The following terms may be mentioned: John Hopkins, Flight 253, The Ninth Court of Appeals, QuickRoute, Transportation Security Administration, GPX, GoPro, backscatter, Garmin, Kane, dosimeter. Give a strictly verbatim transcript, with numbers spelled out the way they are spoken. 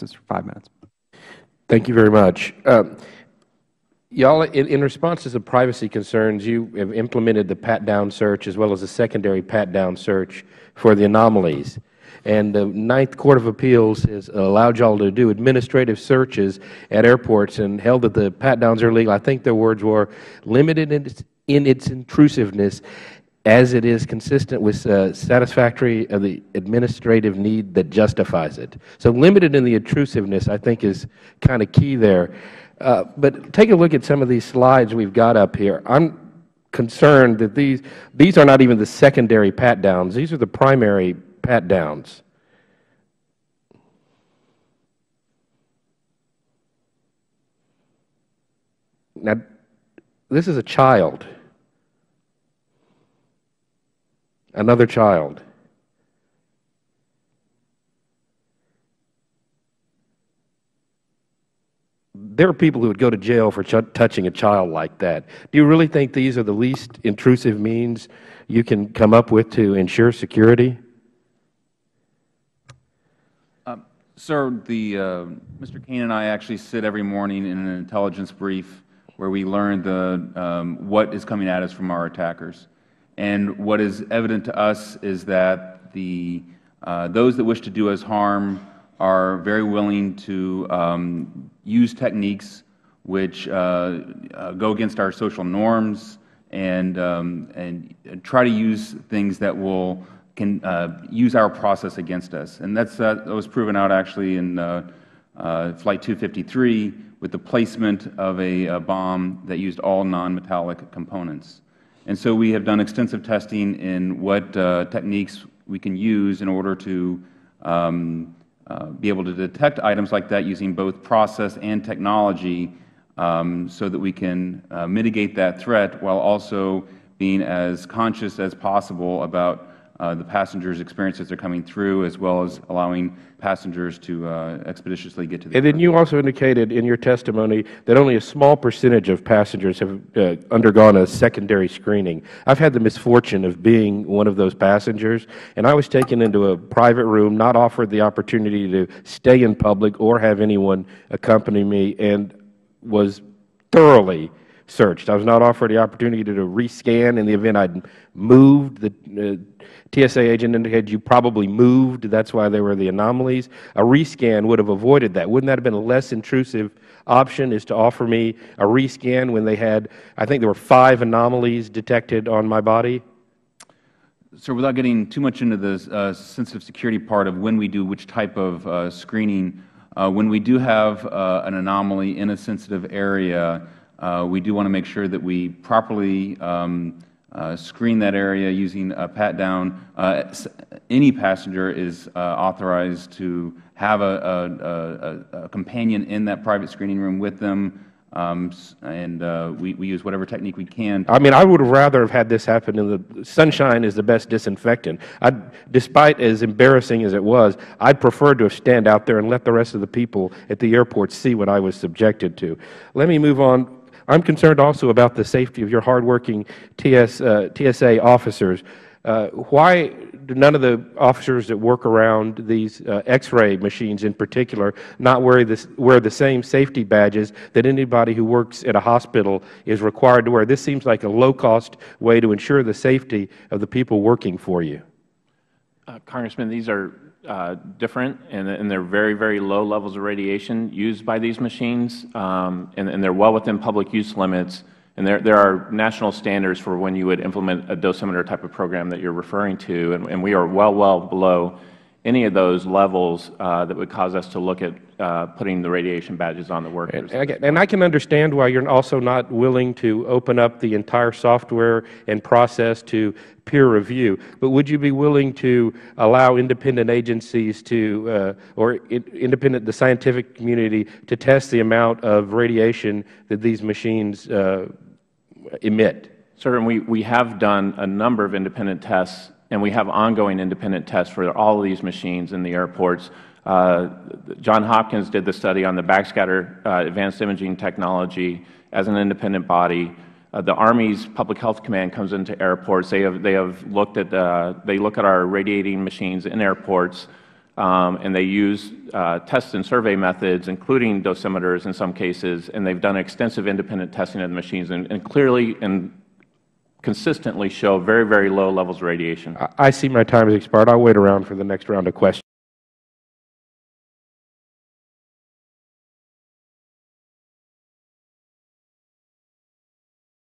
Texas for five minutes. Thank you very much. Um, Y'all, in, in response to some privacy concerns, you have implemented the pat-down search as well as a secondary pat-down search for the anomalies. And the Ninth Court of Appeals has allowed y'all to do administrative searches at airports and held that the pat-downs are illegal. I think their words were limited in its, in its intrusiveness as it is consistent with uh, satisfactory of the administrative need that justifies it. So limited in the intrusiveness, I think, is kind of key there. Uh, but take a look at some of these slides we've got up here. I'm concerned that these, these are not even the secondary pat-downs. These are the primary pat-downs. Now, this is a child, another child. There are people who would go to jail for touching a child like that. Do you really think these are the least intrusive means you can come up with to ensure security? Um, sir, the, uh, Mister Kane and I actually sit every morning in an intelligence brief where we learn the, um, what is coming at us from our attackers. And what is evident to us is that the, uh, those that wish to do us harm are very willing to um, use techniques which uh, uh, go against our social norms and, um, and try to use things that will can uh, use our process against us. And that's, uh, that was proven out actually in uh, uh, Flight two fifty-three with the placement of a, a bomb that used all non-metallic components. And so we have done extensive testing in what uh, techniques we can use in order to um, Uh, be able to detect items like that using both process and technology um, so that we can uh, mitigate that threat while also being as conscious as possible about uh, the passengers' experiences that are coming through, as well as allowing passengers to uh, expeditiously get to the airport. And then you also indicated in your testimony that only a small percentage of passengers have uh, undergone a secondary screening. I've had the misfortune of being one of those passengers, and I was taken into a private room, not offered the opportunity to stay in public or have anyone accompany me, and was thoroughly searched. I was not offered the opportunity to, to rescan in the event I'd moved. The uh, T S A agent indicated you probably moved. That's why there were the anomalies. A rescan would have avoided that. Wouldn't that have been a less intrusive option, is to offer me a rescan when they had, I think there were five anomalies detected on my body? Sir, without getting too much into the uh, sensitive security part of when we do which type of uh, screening, uh, when we do have uh, an anomaly in a sensitive area, Uh, we do want to make sure that we properly um, uh, screen that area using a pat-down. Uh, any passenger is uh, authorized to have a, a, a, a companion in that private screening room with them, um, and uh, we, we use whatever technique we can. I mean, I would rather have had this happen in the sunshine is the best disinfectant. I, despite as embarrassing as it was, I preferred to have stand out there and let the rest of the people at the airport see what I was subjected to. Let me move on. I am concerned also about the safety of your hardworking T S, uh, T S A officers. Uh, why do none of the officers that work around these uh, X-ray machines in particular not wear, this, wear the same safety badges that anybody who works at a hospital is required to wear? This seems like a low-cost way to ensure the safety of the people working for you. Uh, Congressman, these are Uh, different, and, and they're very, very low levels of radiation used by these machines, um, and, and they're well within public use limits. And there, there are national standards for when you would implement a dosimeter type of program that you're referring to, and, and we are well, well below any of those levels uh, that would cause us to look at uh, putting the radiation badges on the workers. And, and I can understand why you're also not willing to open up the entire software and process to peer review, but would you be willing to allow independent agencies to, uh, or independent the scientific community to test the amount of radiation that these machines uh, emit? Sir, and we, we have done a number of independent tests, and we have ongoing independent tests for all of these machines in the airports. Uh, John Hopkins did the study on the backscatter uh, advanced imaging technology as an independent body. Uh, the Army's Public Health Command comes into airports. They have, they have looked at, uh, they look at our radiating machines in airports. um, and they use uh, test and survey methods, including dosimeters in some cases, and they have done extensive independent testing of the machines and, and clearly and consistently show very, very low levels of radiation. I, I see my time has expired. I will wait around for the next round of questions.